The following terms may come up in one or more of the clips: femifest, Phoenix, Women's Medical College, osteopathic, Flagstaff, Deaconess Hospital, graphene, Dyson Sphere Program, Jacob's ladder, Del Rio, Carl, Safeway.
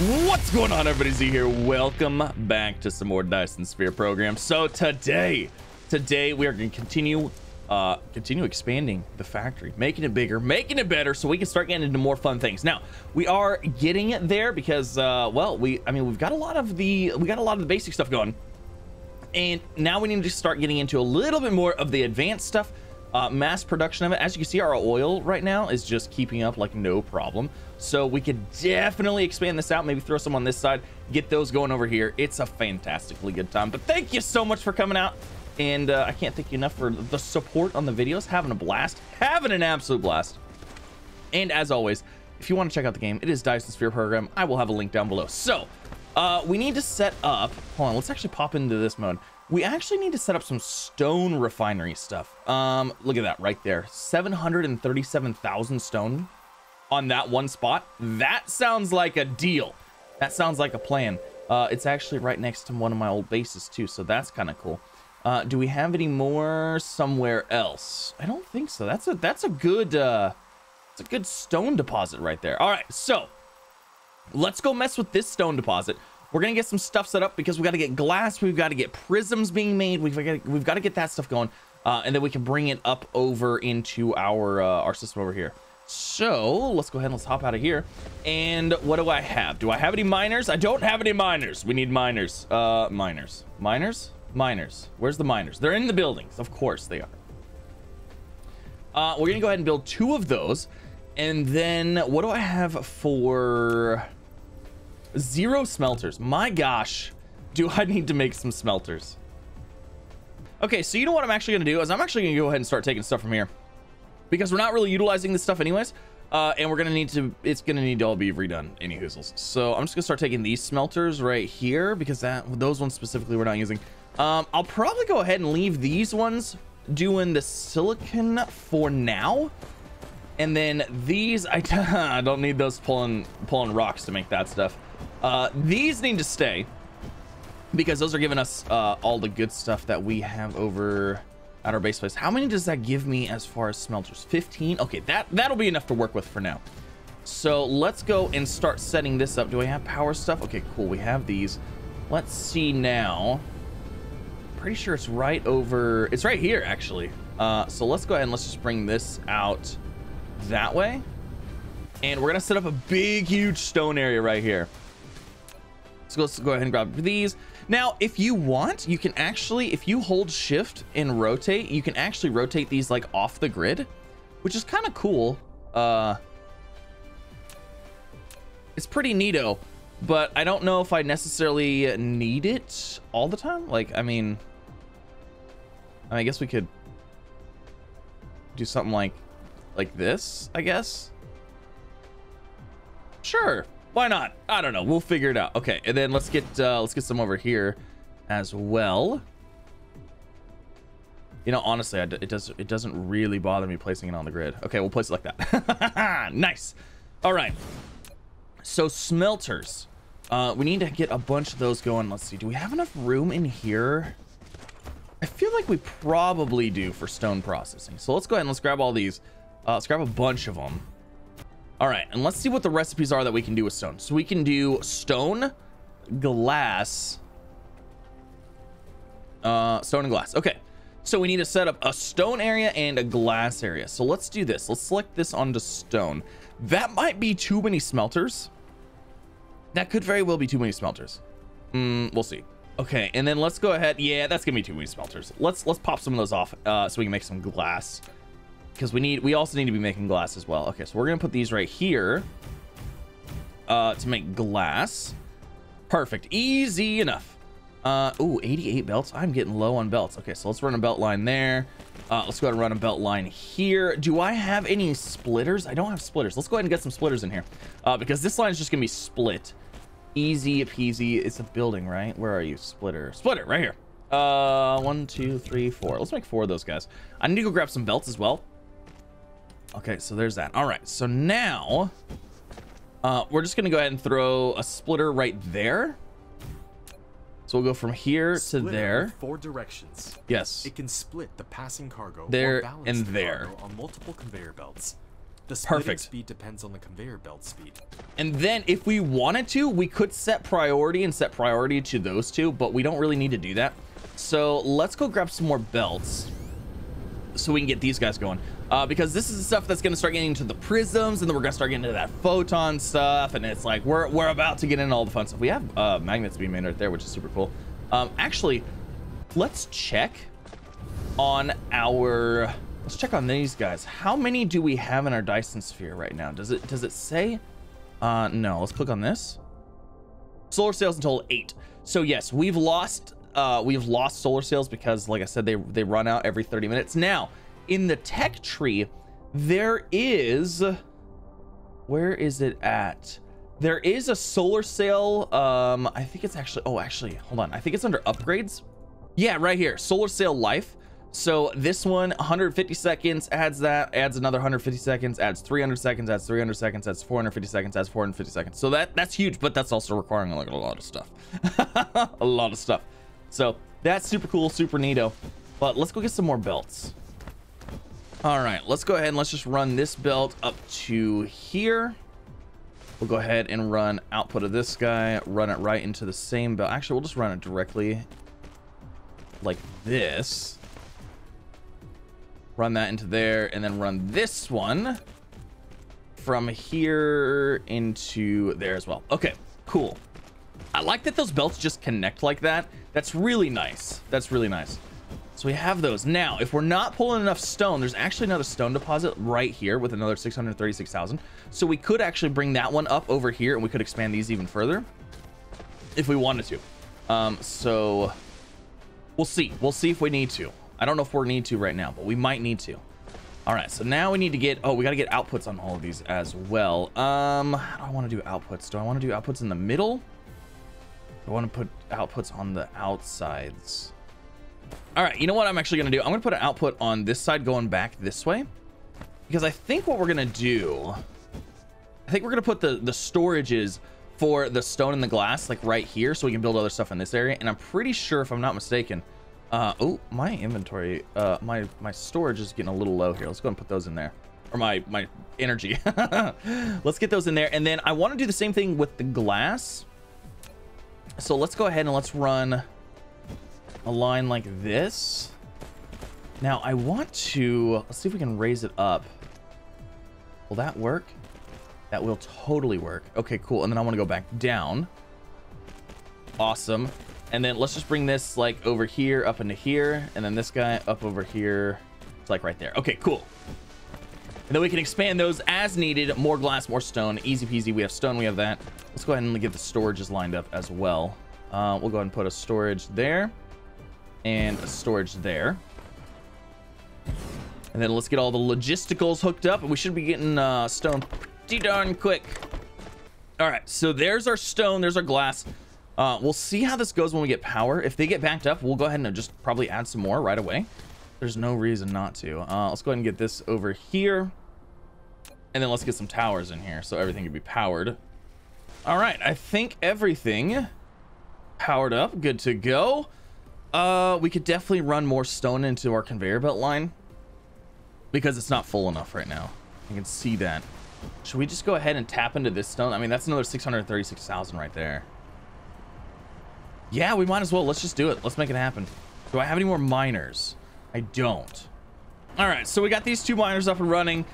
What's going on, everybody? Z here. Welcome back to some more Dyson Sphere Program. So today we are going to continue expanding the factory, making it bigger, making it better, so we can start getting into more fun things. Now we are getting it there because we've got a lot of the basic stuff going, and now we need to start getting into a little bit more of the advanced stuff, mass production of it. As you can see, our oil right now is just keeping up like no problem, so we could definitely expand this out, maybe throw some on this side, get those going over here. It's a fantastically good time. But thank you so much for coming out, and I can't thank you enough for the support on the videos. Having a blast, having an absolute blast. And as always, if you want to check out the game, it is Dyson Sphere Program. I will have a link down below. So we need to set up, hold on, let's actually pop into this mode. We actually need to set up some stone refinery stuff. Look at that right there. 737,000 stone on that one spot. That sounds like a deal. That sounds like a plan. It's actually right next to one of my old bases too, so that's kind of cool. Do we have any more somewhere else? I don't think so. That's a good stone deposit right there. All right, so let's go mess with this stone deposit. We're gonna get some stuff set up because we got to get glass, we've got to get prisms being made, we've got to get that stuff going, and then we can bring it up over into our system over here. So let's go ahead and let's hop out of here. And what do I have? Do I have any miners? I don't have any miners. We need miners. Miners. Where's the miners? They're in the buildings, of course they are. We're gonna go ahead and build two of those, and then what do I have for? 0 smelters. My gosh, do I need to make some smelters. Okay, so you know what I'm actually gonna do is I'm actually gonna go ahead and start taking stuff from here, because we're not really utilizing this stuff anyways, and we're gonna need to, it's gonna need to all be redone any hoozles. So I'm just gonna start taking these smelters right here, because those ones specifically we're not using. I'll probably go ahead and leave these ones doing the silicon for now, and then these I don't need those pulling rocks to make that stuff. These need to stay, because those are giving us all the good stuff that we have over at our base place. How many does that give me as far as smelters? 15. Okay, that'll be enough to work with for now. So let's go and start setting this up. Do I have power stuff? Okay, cool, we have these. Let's see now. Pretty sure it's right over, it's right here actually. So let's go ahead and let's just bring this out that way, and we're gonna set up a big huge stone area right here. So let's go ahead and grab these. Now if you want, you can actually, if you hold shift and rotate, you can actually rotate these like off the grid, which is kind of cool. It's pretty neato, but I don't know if I necessarily need it all the time. Like I mean, I guess we could do something like this, I guess. Sure, why not? I don't know, we'll figure it out. Okay, and then let's get some over here as well. You know, honestly, it doesn't really bother me placing it on the grid. Okay, we'll place it like that. Nice. All right, so smelters, we need to get a bunch of those going. Let's see, do we have enough room in here? I feel like we probably do for stone processing, so let's go ahead and let's grab all these. Let's grab a bunch of them. All right, and let's see what the recipes are that we can do with stone. So we can do stone, glass, stone and glass. Okay, so we need to set up a stone area and a glass area. So let's do this. Let's select this onto stone. That might be too many smelters. That could very well be too many smelters. We'll see. Okay, and then let's go ahead. Yeah, that's gonna be too many smelters. Let's pop some of those off so we can make some glass, because we also need to be making glass as well. Okay, so we're gonna put these right here to make glass. Perfect, easy enough. Ooh, 88 belts. I'm getting low on belts. Okay, so let's run a belt line there. Let's go ahead and run a belt line here. Do I have any splitters? I don't have splitters. Let's go ahead and get some splitters in here, because this line is just gonna be split. Easy peasy. It's a building, right? Where are you? Splitter right here. 1 2 3 4 Let's make 4 of those guys. I need to go grab some belts as well. Okay, so there's that. All right, so now we're just gonna go ahead and throw a splitter right there. So we'll go from here splitter to there. 4 directions. Yes. It can split the passing cargo there or balance and the there cargo on multiple conveyor belts. The perfect speed depends on the conveyor belt speed. And then if we wanted to, we could set priority and set priority to those two, but we don't really need to do that. So let's go grab some more belts so we can get these guys going, because this is the stuff that's going to start getting into the prisms, and then we're going to start getting into that photon stuff, and it's like we're about to get into all the fun stuff. We have magnets being made right there, which is super cool. Actually, let's check on our, let's check on these guys. How many do we have in our Dyson sphere right now? Does it say? No, let's click on this. Solar sails in total 8. So yes, we've lost solar sails because, like I said, they run out every 30 minutes. Now in the tech tree, there is, where is it at? There is a solar sail. I think it's actually, oh, actually, hold on. I think it's under upgrades. Yeah, right here, solar sail life. So this one, 150 seconds, adds that, adds another 150 seconds, adds 300 seconds, adds 300 seconds, adds 450 seconds, adds 450 seconds. So that's huge, but that's also requiring like a lot of stuff, a lot of stuff. So that's super cool, super neato. But let's go get some more belts. All right, let's go ahead and let's just run this belt up to here. We'll go ahead and run output of this guy, run it right into the same belt. Actually, we'll just run it directly like this. Run that into there, and then run this one from here into there as well. Okay, cool. I like that those belts just connect like that. That's really nice. That's really nice. So we have those. Now, if we're not pulling enough stone, there's actually another stone deposit right here with another 636,000. So we could actually bring that one up over here, and we could expand these even further if we wanted to. So we'll see. We'll see if we need to. I don't know if we need to right now, but we might need to. All right, so now we need to get, oh, we got to get outputs on all of these as well. How do I want to do outputs? Do I want to do outputs in the middle? I want to put outputs on the outsides. All right, you know what I'm actually going to do? I'm going to put an output on this side going back this way, because I think what we're going to do, I think we're going to put the storages for the stone and the glass like right here, so we can build other stuff in this area. And I'm pretty sure, if I'm not mistaken, oh, my inventory, my storage is getting a little low here. Let's go and put those in there, or my energy. Let's get those in there. And then I want to do the same thing with the glass. So let's go ahead and let's run a line like this. Now I want to, let's see if we can raise it up. Will that work? That will totally work. Okay, cool. And then I want to go back down. Awesome. And then let's just bring this like over here, up into here, and then this guy up over here. It's like right there. Okay, cool. And then we can expand those as needed. More glass, more stone, easy peasy. We have stone, we have that. Let's go ahead and get the storages lined up as well. We'll go ahead and put a storage there and a storage there. And then let's get all the logisticals hooked up, and we should be getting stone pretty darn quick. All right, so there's our stone, there's our glass. We'll see how this goes when we get power. If they get backed up, we'll go ahead and just probably add some more right away. There's no reason not to. Let's go ahead and get this over here, and then let's get some towers in here so everything can be powered. All right, I think everything powered up, good to go. We could definitely run more stone into our conveyor belt line because it's not full enough right now. You can see that. Should we just go ahead and tap into this stone? I mean, that's another 636,000 right there. Yeah, we might as well. Let's just do it. Let's make it happen. Do I have any more miners? I don't. All right, so we got these two miners up and running.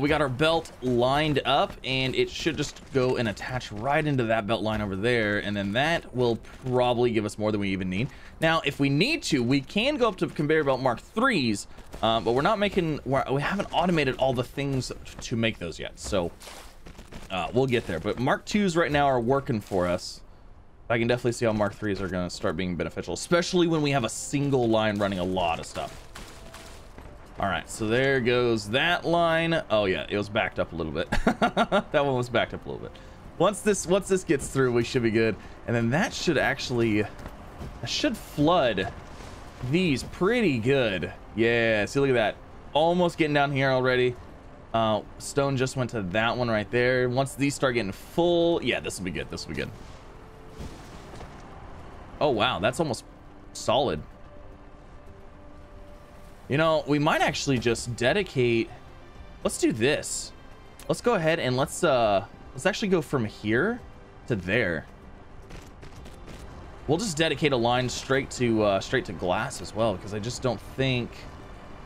We got our belt lined up, and it should just go and attach right into that belt line over there, and then that will probably give us more than we even need. Now, if we need to, we can go up to conveyor belt Mark 3s, but we're not making, we haven't automated all the things to make those yet, so we'll get there. But Mark 2s right now are working for us. I can definitely see how Mark 3s are going to start being beneficial, especially when we have a single line running a lot of stuff. All right, so there goes that line. Oh yeah, it was backed up a little bit. That one was backed up a little bit. Once this gets through, we should be good. And then that should actually, that should flood these pretty good. Yeah, see, look at that. Almost getting down here already. Stone just went to that one right there. Once these start getting full, yeah, this will be good. This will be good. Oh wow, that's almost solid. You know, we might actually just dedicate, let's do this. Let's go ahead and let's actually go from here to there. We'll just dedicate a line straight to glass as well, because I just don't think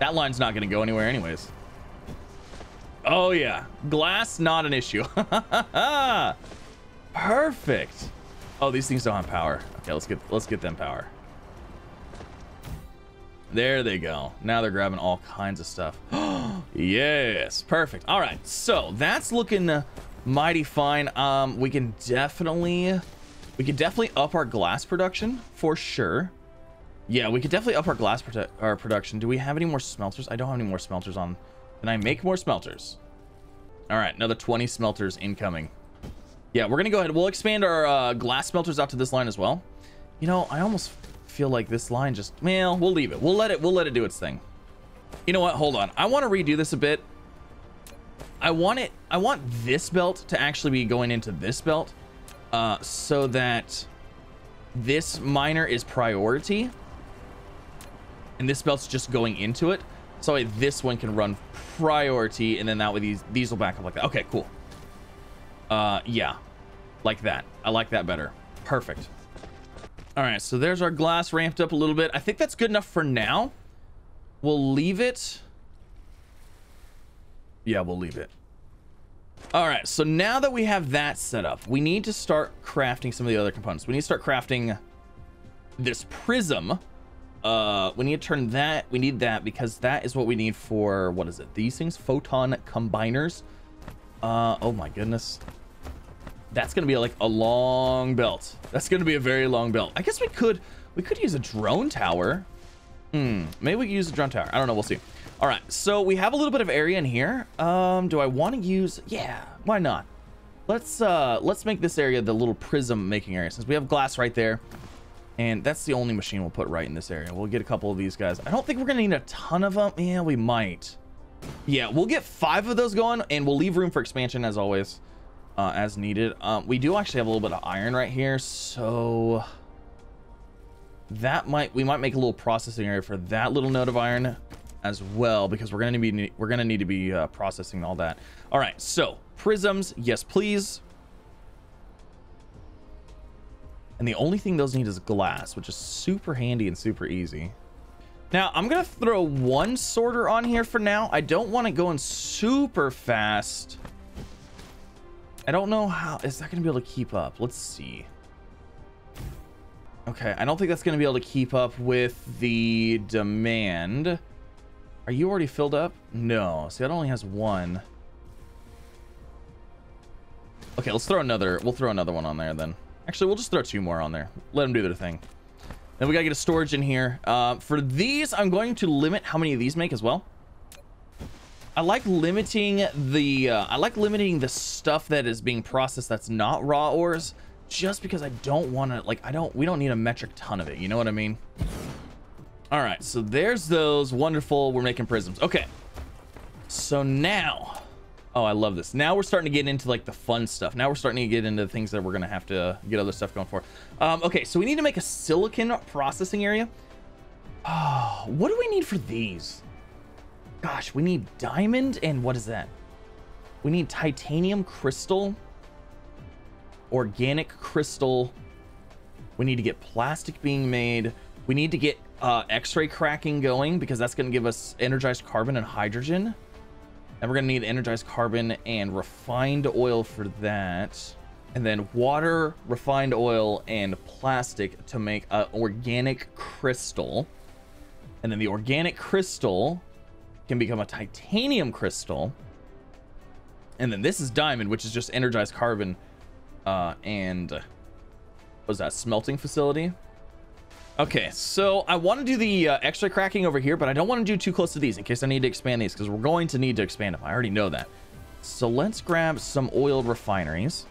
that line's not going to go anywhere anyways. Oh yeah, glass not an issue. Perfect. Oh, these things don't have power. Okay, let's get them power. There they go. Now they're grabbing all kinds of stuff. Yes, perfect. All right, so that's looking mighty fine. We can definitely up our glass production for sure. Yeah, we could definitely up our glass production. Do we have any more smelters? I don't have any more smelters on. Can I make more smelters? All right, another 20 smelters incoming. Yeah, we're gonna go ahead. We'll expand our glass smelters out to this line as well. You know, I almost feel like this line just, well, we'll leave it. We'll let it do its thing. You know what, hold on, I want to redo this a bit. I want this belt to actually be going into this belt, so that this miner is priority and this belt's just going into it, so this one can run priority, and then that way these will back up like that. Okay, cool. Yeah, like that. I like that better. Perfect. All right, so there's our glass ramped up a little bit. I think that's good enough for now. We'll leave it. Yeah, we'll leave it. All right, so now that we have that set up, we need to start crafting some of the other components. We need to start crafting this prism. We need to turn that. We need that because that is what we need for, what is it? These things, photon combiners. Oh my goodness. That's gonna be like a long belt. That's gonna be a very long belt. I guess we could use a drone tower. Maybe we could use a drone tower. I don't know, we'll see. All right, so we have a little bit of area in here. Do I want to use, yeah, why not? Let's make this area the little prism making area, since we have glass right there, and that's the only machine we'll put right in this area. We'll get a couple of these guys. I don't think we're gonna need a ton of them. Yeah, we might. Yeah, we'll get 5 of those going, and we'll leave room for expansion as always, as needed. We do actually have a little bit of iron right here, so we might make a little processing area for that little node of iron as well, because we're gonna need to be processing all that. All right, so prisms, yes please. And the only thing those need is glass, which is super handy and super easy. Now, I'm going to throw one sorter on here for now. I don't want it going super fast. I don't know how. Is that going to be able to keep up? Let's see. Okay, I don't think that's going to be able to keep up with the demand. Are you already filled up? No. See, that only has one. Okay, let's throw another. We'll throw another one on there then. Actually, we'll just throw 2 more on there. Let them do their thing. Then we gotta get a storage in here. For these, I'm going to limit how many of these make as well. I like limiting the stuff that is being processed that's not raw ores, just because I don't want to, like, we don't need a metric ton of it. You know what I mean? All right, so there's those. Wonderful, we're making prisms. Okay, so now, oh, I love this. Now we're starting to get into like the fun stuff. Now we're starting to get into things that we're going to have to get other stuff going for. Okay, so we need to make a silicon processing area. Oh, what do we need for these? Gosh, we need diamond and what is that? We need titanium crystal, organic crystal. We need to get plastic being made. We need to get X-ray cracking going, because that's going to give us energized carbon and hydrogen. And we're going to need energized carbon and refined oil for that. And then water, refined oil, and plastic to make an organic crystal. And then the organic crystal can become a titanium crystal. And then this is diamond, which is just energized carbon. And what was that? Smelting facility? Okay, so I want to do the extra cracking over here, but I don't want to do too close to these in case I need to expand these, because we're going to need to expand them. I already know that. So let's grab some oil refineries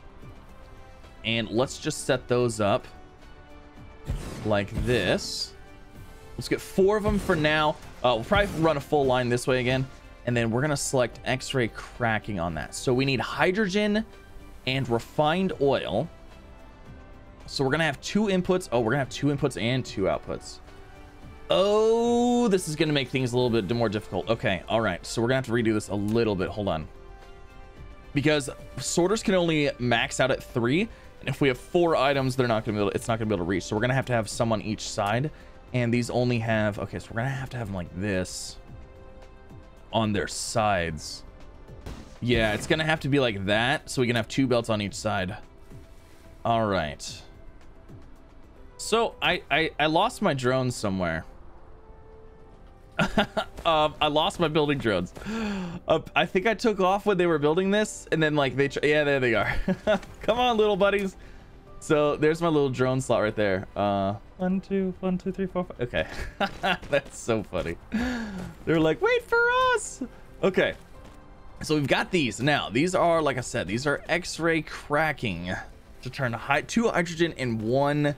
and let's just set those up like this. Let's get 4 of them for now. We'll probably run a full line this way again, and then we're going to select X-ray cracking on that. So we need hydrogen and refined oil. So we're gonna have 2 inputs. Oh, we're gonna have 2 inputs and 2 outputs. Oh, this is gonna make things a little bit more difficult. Okay, all right, so we're gonna have to redo this a little bit. Hold on. because sorters can only max out at 3, and if we have 4 items, they're not gonna be able to, it's not gonna be able to reach. So we're gonna have to have some on each side, and these only have, okay, so we're gonna have to have them like this on their sides. Yeah, it's gonna have to be like that, so we can have 2 belts on each side. All right, so I lost my drones somewhere. I lost my building drones. I think I took off when they were building this, and then like they yeah, there they are. Come on, little buddies. So there's my little drone slot right there. 1, 2, 1, 2, 3, 4, 5. Okay. That's so funny. They're like, wait for us. Okay, so we've got these now. These are, like I said, these are X-ray cracking to turn high 2 hydrogen and 1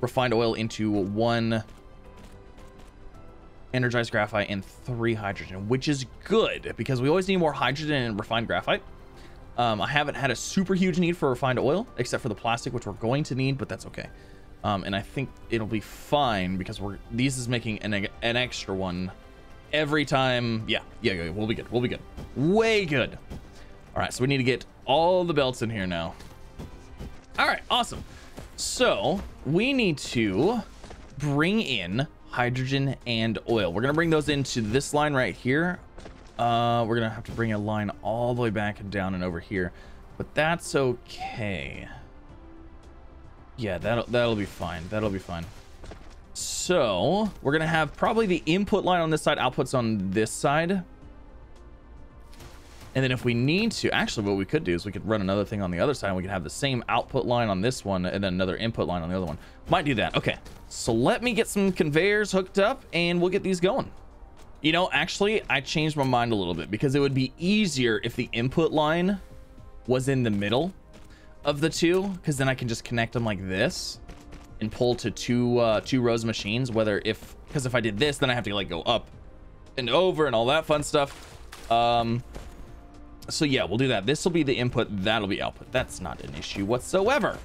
refined oil into 1 energized graphite and 3 hydrogen, which is good because we always need more hydrogen and refined graphite. I haven't had a super huge need for refined oil except for the plastic, which we're going to need, but that's okay. And I think it'll be fine because we're, these is making an extra one every time. Yeah, we'll be good. We'll be good. Way good. All right, so we need to get all the belts in here now. All right, awesome. So we need to bring in hydrogen and oil. We're gonna bring those into this line right here. We're gonna have to bring a line all the way back and down and over here, but that's okay. Yeah, that'll be fine. That'll be fine. So we're gonna have probably the input line on this side, outputs on this side, and then if we need to, actually what we could do is we could run another thing on the other side, and we could have the same output line on this one and then another input line on the other one. Might do that. Okay, so let me get some conveyors hooked up and we'll get these going. You know, actually I changed my mind a little bit because it would be easier if the input line was in the middle of the two, because then I can just connect them like this and pull to two rows of machines. Because if I did this, then I have to like go up and over and all that fun stuff. So yeah, we'll do that. This will be the input, that'll be output. That's not an issue whatsoever.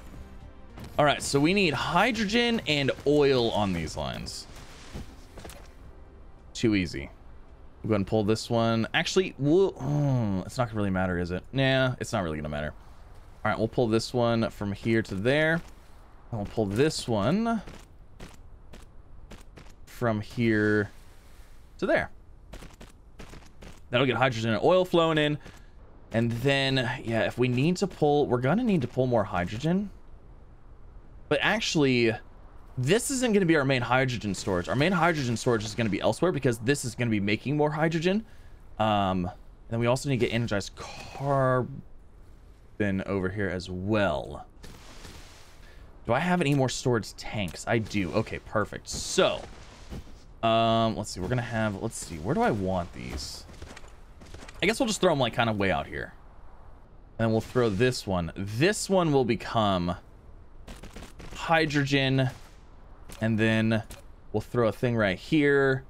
All right, so we need hydrogen and oil on these lines. Too easy. We'll go ahead and pull this one. Actually, it's not gonna really matter, is it? Nah, it's not really gonna matter. All right, we'll pull this one from here to there. And we'll pull this one from here to there. That'll get hydrogen and oil flowing in. And then, yeah, if we need to pull, we're gonna need to pull more hydrogen. But actually, this isn't gonna be our main hydrogen storage. Our main hydrogen storage is gonna be elsewhere because this is gonna be making more hydrogen. And then we also need to get energized carbon over here as well. Do I have any more storage tanks? I do. Okay, perfect. So, let's see, we're gonna have, let's see, where do I want these? I guess we'll just throw them like kind of way out here. And then we'll throw this one. This one will become hydrogen, and then we'll throw a thing right here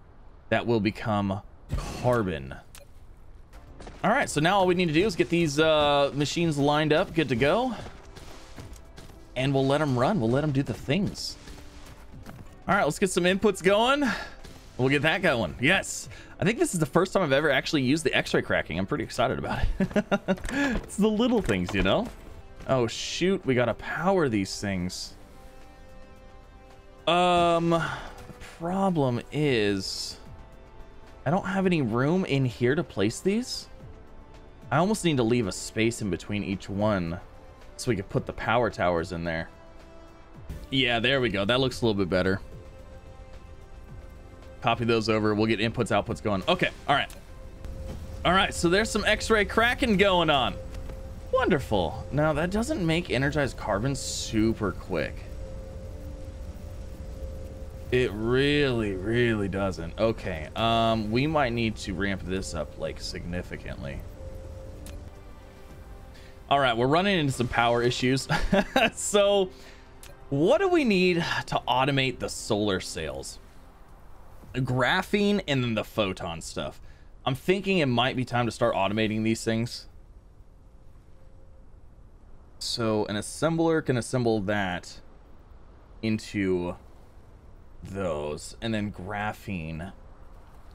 that will become carbon. All right, so now all we need to do is get these machines lined up, good to go, and we'll let them run. We'll let them do the things. All right, let's get some inputs going. We'll get that going. Yes, I think this is the first time I've ever actually used the X-ray cracking. I'm pretty excited about it. It's the little things, you know. Oh shoot, we gotta power these things. The problem is I don't have any room in here to place these. I almost need to leave a space in between each one so we could put the power towers in there. Yeah, there we go. That looks a little bit better. Copy those over. We'll get inputs, outputs going. Okay, all right. All right, so there's some X-ray cracking going on. Wonderful. Now that doesn't make energized carbon super quick. It really doesn't. Okay, we might need to ramp this up like significantly. All right, we're running into some power issues. So what do we need to automate the solar sails? The graphene and then the photon stuff. I'm thinking it might be time to start automating these things. So an assembler can assemble that into those, and then graphene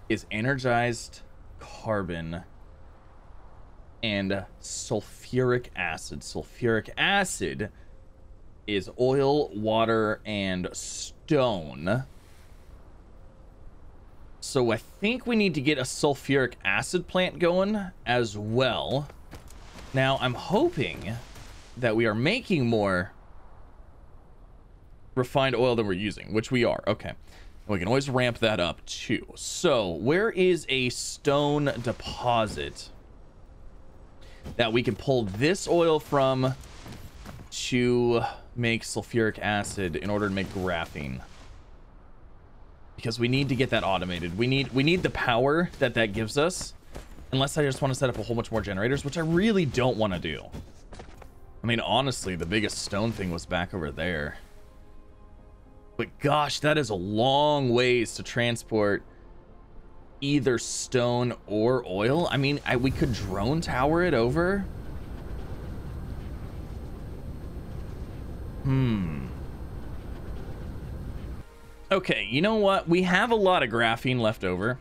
is energized carbon and sulfuric acid. Sulfuric acid is oil, water, and stone. So I think we need to get a sulfuric acid plant going as well. Now, I'm hoping that we are making more refined oil than we're using, which we are. Okay. We can always ramp that up too. So where is a stone deposit that we can pull this oil from to make sulfuric acid in order to make graphene? Because we need to get that automated. We need the power that that gives us. Unless I just want to set up a whole bunch more generators, which I really don't want to do. I mean, honestly, the biggest stone thing was back over there. But gosh, that is a long ways to transport either stone or oil. I mean, we could drone tower it over. Okay, you know what? We have a lot of graphene left over.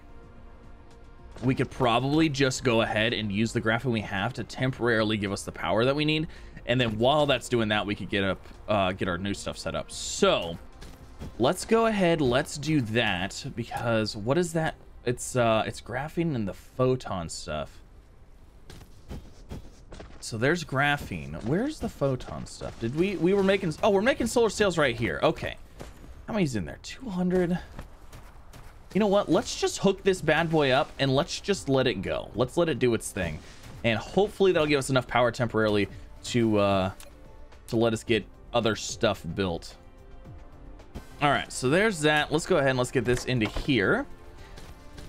We could probably just go ahead and use the graphene we have to temporarily give us the power that we need. And then while that's doing that, we could get our new stuff set up. So let's go ahead. Let's do that, because what is that? It's graphene and the photon stuff. So there's graphene. Where's the photon stuff? Did we were making, oh, we're making solar sails right here. Okay. How many's in there? 200. You know what? Let's just hook this bad boy up and let's just let it go. Let's let it do its thing. And hopefully that'll give us enough power temporarily to let us get other stuff built. All right, so there's that. Let's go ahead and let's get this into here.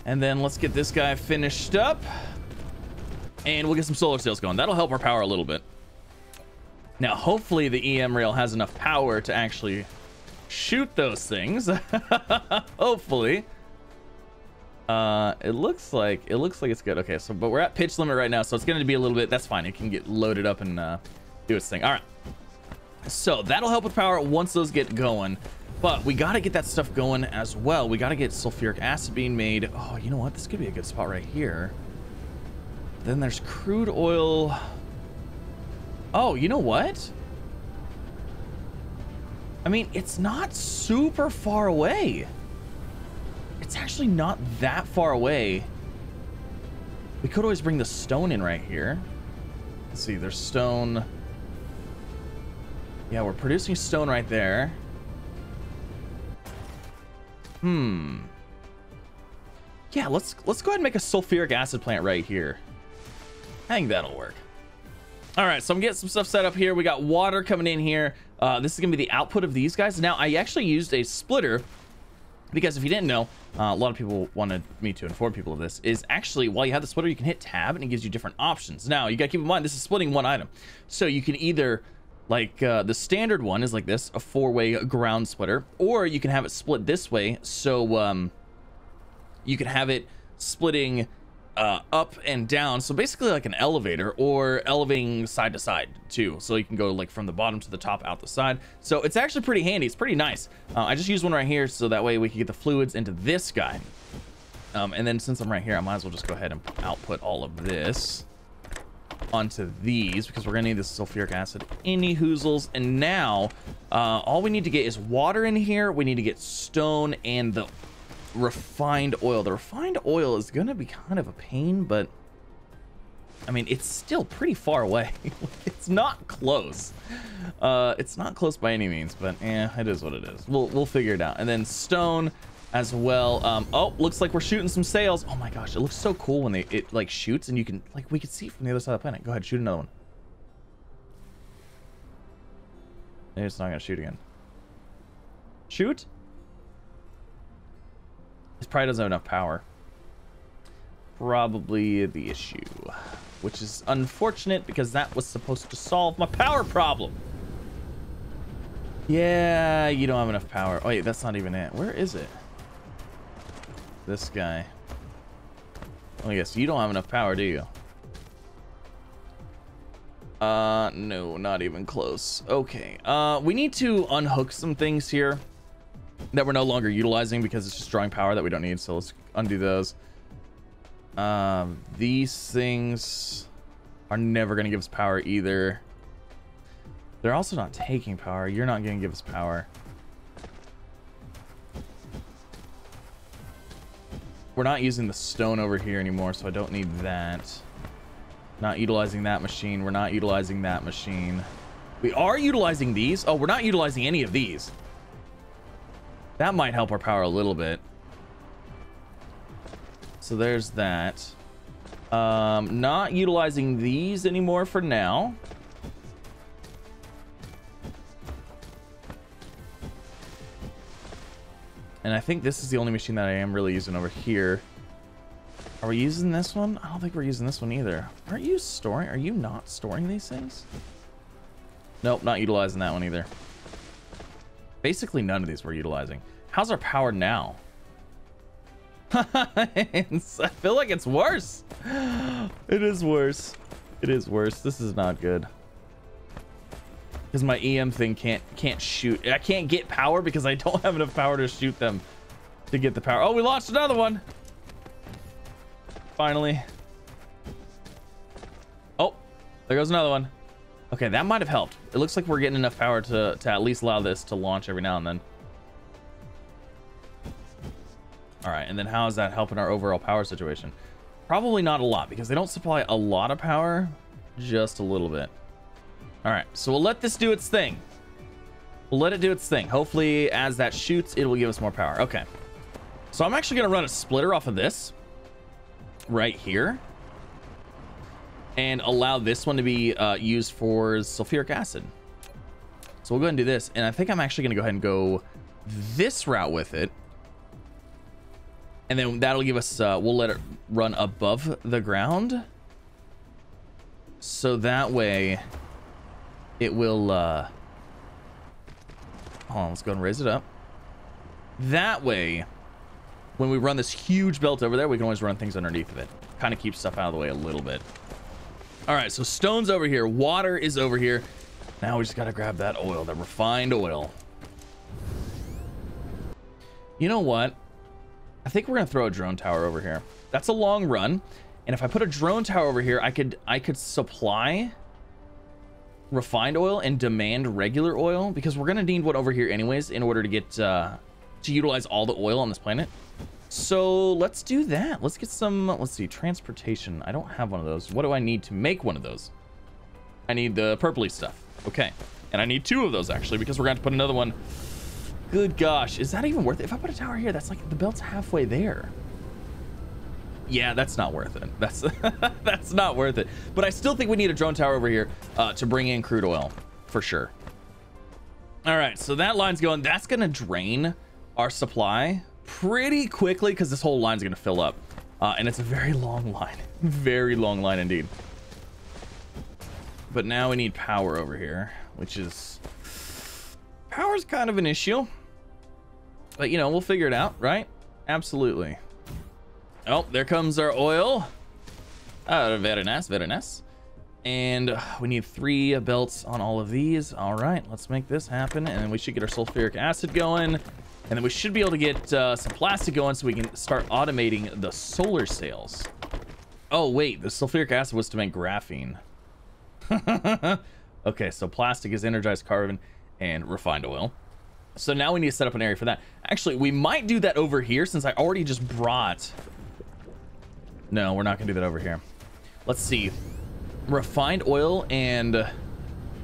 And then let's get this guy finished up. And we'll get some solar sails going. That'll help our power a little bit. Now, hopefully the EM rail has enough power to actually shoot those things. Hopefully. It looks like it's good. Okay, so but we're at pitch limit right now, so it's going to be a little bit. That's fine. It can get loaded up and do its thing. All right. So that'll help with power once those get going. But we got to get that stuff going as well. We got to get sulfuric acid being made. Oh, you know what? This could be a good spot right here. Then there's crude oil. Oh, you know what? I mean, it's not super far away. It's actually not that far away. We could always bring the stone in right here. Let's see, there's stone. Yeah, we're producing stone right there. Yeah, let's go ahead and make a sulfuric acid plant right here. I think that'll work. All right, so I'm getting some stuff set up here. We got water coming in here. This is gonna be the output of these guys. Now, I actually used a splitter because if you didn't know, a lot of people wanted me to inform people of this, is actually while you have the splitter, you can hit tab and it gives you different options. Now, you gotta keep in mind, this is splitting one item. So you can either, like the standard one is like this, a four-way ground splitter, or you can have it split this way. So you can have it splitting up and down. So basically like an elevator, or elevating side to side too. So you can go like from the bottom to the top, out the side. So it's actually pretty handy. It's pretty nice. I just used one right here so that way we can get the fluids into this guy. And then since I'm right here, I might as well just go ahead and output all of this onto these, because we're gonna need this sulfuric acid. Any hoozles. And now all we need to get is water in here. We need to get stone and the refined oil. The refined oil is gonna be kind of a pain, but I mean, it's still pretty far away. It's not close. It's not close by any means, but it is what it is. We'll figure it out. And then stone as well. Oh, looks like we're shooting some sails. Oh my gosh, it looks so cool when it like shoots and you can like, we can see from the other side of the planet. Go ahead, shoot another one. Maybe it's not gonna shoot again. Shoot. This probably doesn't have enough power. Probably the issue, which is unfortunate because that was supposed to solve my power problem. Yeah, you don't have enough power. Oh, wait, that's not even it. Where is it? This guy. Oh, yes, you don't have enough power, do you? No, not even close. Okay. We need to unhook some things here that we're no longer utilizing because it's just drawing power that we don't need. So let's undo those. These things. are never going to give us power either. They're also not taking power. You're not going to give us power. We're not using the stone over here anymore, so I don't need that. Not utilizing that machine. We're not utilizing that machine. We are utilizing these. Oh, we're not utilizing any of these. That might help our power a little bit. So there's that. Not utilizing these anymore for now. And I think this is the only machine that I am really using over here. Are we using this one? I don't think we're using this one either. Aren't you storing? Are you not storing these things? Nope, not utilizing that one either. Basically, none of these we're utilizing. How's our power now? I feel like it's worse. It is worse. It is worse. This is not good. Because my EM thing can't shoot. I can't get power because I don't have enough power to shoot them to get the power. Oh, we launched another one. Finally. Oh, there goes another one. Okay, that might have helped. It looks like we're getting enough power to at least allow this to launch every now and then. All right, and then how is that helping our overall power situation? Probably not a lot because they don't supply a lot of power, just a little bit. All right, so we'll let this do its thing. We'll let it do its thing. Hopefully, as that shoots, it will give us more power. Okay, so I'm actually going to run a splitter off of this right here and allow this one to be used for sulfuric acid. So we'll go ahead and do this. And I think I'm actually going to go ahead and go this route with it. And then that'll give us, we'll let it run above the ground. So that way it will, hold on, let's go ahead and raise it up. That way, when we run this huge belt over there, we can always run things underneath of it. Kind of keeps stuff out of the way a little bit. All right, so stone's over here. Water is over here. Now we just got to grab that oil, that refined oil. You know what? I think we're gonna throw a drone tower over here. That's a long run, and if I put a drone tower over here, I could supply refined oil and demand regular oil, because we're gonna need one over here anyways in order to get to utilize all the oil on this planet. So let's do that. Let's get some. Let's see, transportation. I don't have one of those. What do I need to make one of those? I need the purpley stuff. Okay, and I need two of those actually, because we're gonna have to put another one. Good gosh, is that even worth it? If I put a tower here, that's like the belt's halfway there. Yeah, that's not worth it. That's that's not worth it. But I still think we need a drone tower over here to bring in crude oil for sure. All right, so that line's going. That's gonna drain our supply pretty quickly because this whole line's gonna fill up, and it's a very long line, very long line indeed. But now we need power over here, which is power's kind of an issue. But, you know, we'll figure it out, right? Absolutely. Oh, there comes our oil. Very nice, very nice. And we need 3 belts on all of these. All right, let's make this happen. And then we should get our sulfuric acid going. And then we should be able to get some plastic going so we can start automating the solar sails. Oh, wait, the sulfuric acid was to make graphene. Okay, so plastic is energized carbon and refined oil. So now we need to set up an area for that. Actually, we might do that over here since I already just brought. No, we're not gonna do that over here. Let's see, refined oil and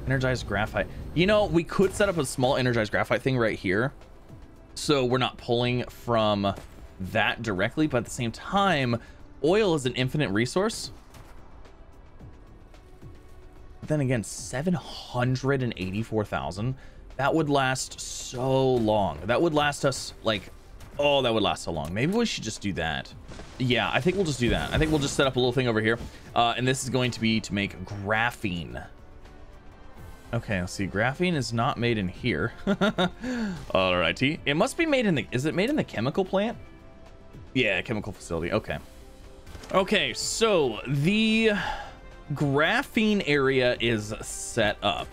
energized graphite. You know, we could set up a small energized graphite thing right here, so we're not pulling from that directly, but at the same time, oil is an infinite resource. Then again, 784,000, that would last so long. That would last us like, oh, that would last so long. Maybe we should just do that. Yeah, I think we'll just do that. I think we'll just set up a little thing over here, and this is going to be to make graphene. Okay, let's see, graphene is not made in here. All righty, it must be made in the, is it made in the chemical plant? Yeah, chemical facility. Okay, okay, so the graphene area is set up.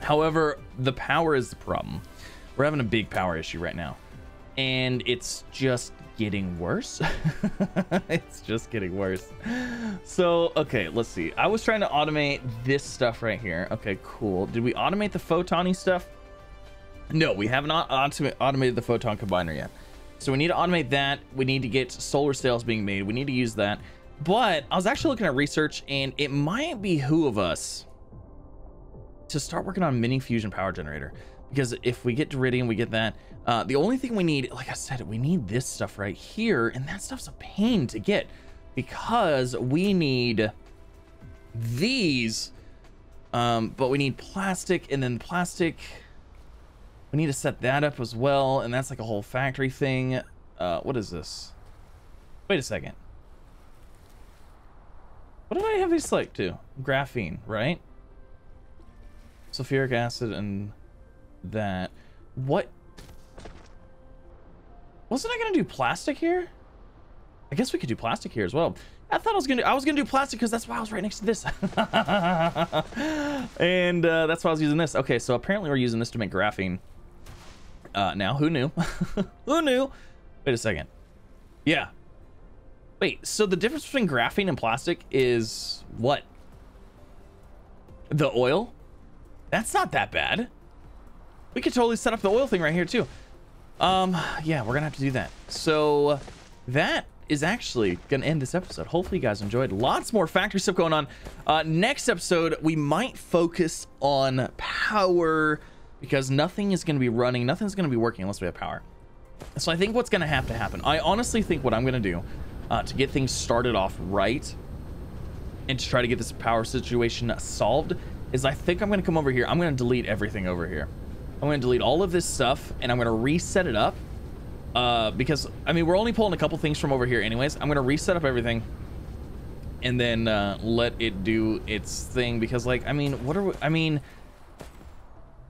However, the power is the problem. We're having a big power issue right now, and it's just getting worse. It's just getting worse. So, okay, let's see. I was trying to automate this stuff right here. Okay, cool. Did we automate the photon-y stuff? No, we have not automated the photon combiner yet. So we need to automate that. We need to get solar sails being made. We need to use that. But I was actually looking at research, and it might behoove us to start working on mini fusion power generator. Because if we get Duridium, we get that. The only thing we need, like I said, we need this stuff right here. And that stuff's a pain to get because we need these. But we need plastic, and then plastic. We need to set that up as well. And that's like a whole factory thing. What is this? Wait a second. What did I have these like to? Graphene, right? Sulfuric acid and... that what wasn't I gonna do plastic here? I guess we could do plastic here as well. I thought I was gonna do plastic because that's why I was right next to this. And that's why I was using this. Okay, so apparently we're using this to make graphene now. Who knew? Who knew? Wait a second. Yeah, wait, so the difference between graphene and plastic is what? The oil? That's not that bad. We could totally set up the oil thing right here too. Yeah, we're gonna have to do that. So that is actually gonna end this episode. Hopefully you guys enjoyed. Lots more factory stuff going on. Next episode, we might focus on power because nothing is gonna be running. Nothing's gonna be working unless we have power. So I think what's gonna have to happen, I honestly think what I'm gonna do to get things started off right and to try to get this power situation solved is I think I'm gonna come over here. I'm gonna delete everything over here. I'm going to delete all of this stuff, and I'm going to reset it up because, I mean, we're only pulling a couple things from over here anyways. I'm going to reset up everything and then let it do its thing because, like, I mean, what are we, I mean,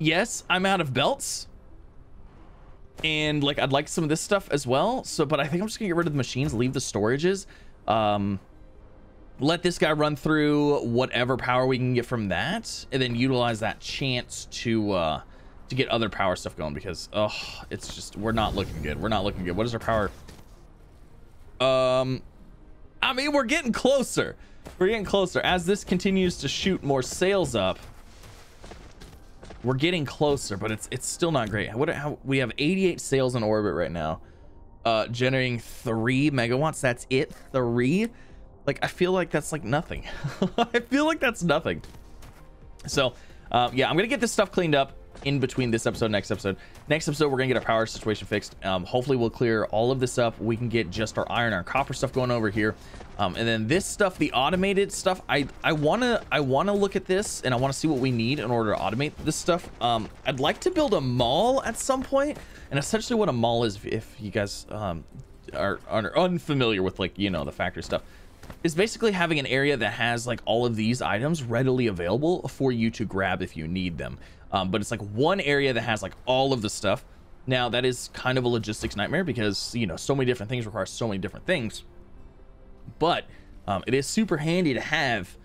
yes, I'm out of belts and, like, I'd like some of this stuff as well. So, but I think I'm just going to get rid of the machines, leave the storages, let this guy run through whatever power we can get from that and then utilize that chance to get other power stuff going because, oh, it's just, we're not looking good. We're not looking good. What is our power? I mean, we're getting closer. We're getting closer. As this continues to shoot more sails up, we're getting closer, but it's still not great. How, we have 88 sails in orbit right now, generating 3 megawatts. That's it, 3? Like, I feel like that's like nothing. I feel like that's nothing. So, yeah, I'm gonna get this stuff cleaned up in between this episode and next episode we're gonna get our power situation fixed. Hopefully we'll clear all of this up. We can get just our iron, our copper stuff going over here, and then this stuff, the automated stuff, I wanna look at this and I wanna see what we need in order to automate this stuff. I'd like to build a mall at some point, and essentially what a mall is, if you guys are unfamiliar with, like, you know, the factory stuff, is basically having an area that has like all of these items readily available for you to grab if you need them. But it's like one area that has like all of the stuff. Now that is kind of a logistics nightmare because, you know, so many different things require so many different things, but it is super handy to have.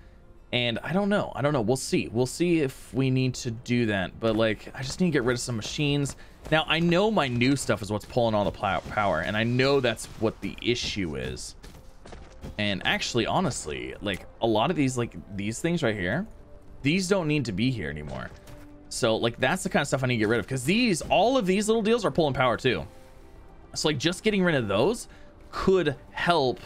And I don't know, we'll see if we need to do that, but like I just need to get rid of some machines. Now I know my new stuff is what's pulling all the power, and I know that's what the issue is. And actually, honestly, like a lot of these, like these things right here, these don't need to be here anymore. So like that's the kind of stuff I need to get rid of because these, all of these little deals are pulling power too. So like just getting rid of those could help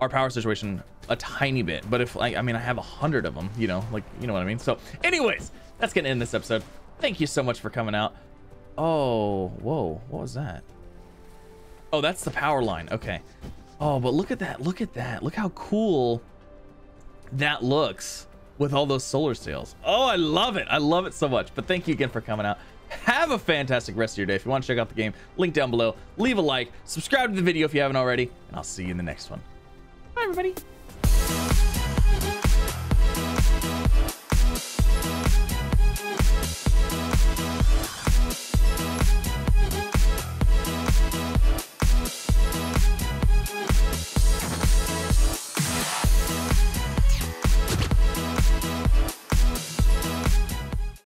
our power situation a tiny bit. But if, like, I mean, I have 100 of them, you know, like, you know what I mean? So anyways, that's gonna end this episode. Thank you so much for coming out. Oh, whoa, what was that? Oh, that's the power line. Okay. Oh, but look at that. Look at that. Look how cool that looks with all those solar sails. Oh, I love it. I love it so much. But thank you again for coming out. Have a fantastic rest of your day. If you want to check out the game, link down below. Leave a like, subscribe to the video if you haven't already, and I'll see you in the next one. Bye, everybody.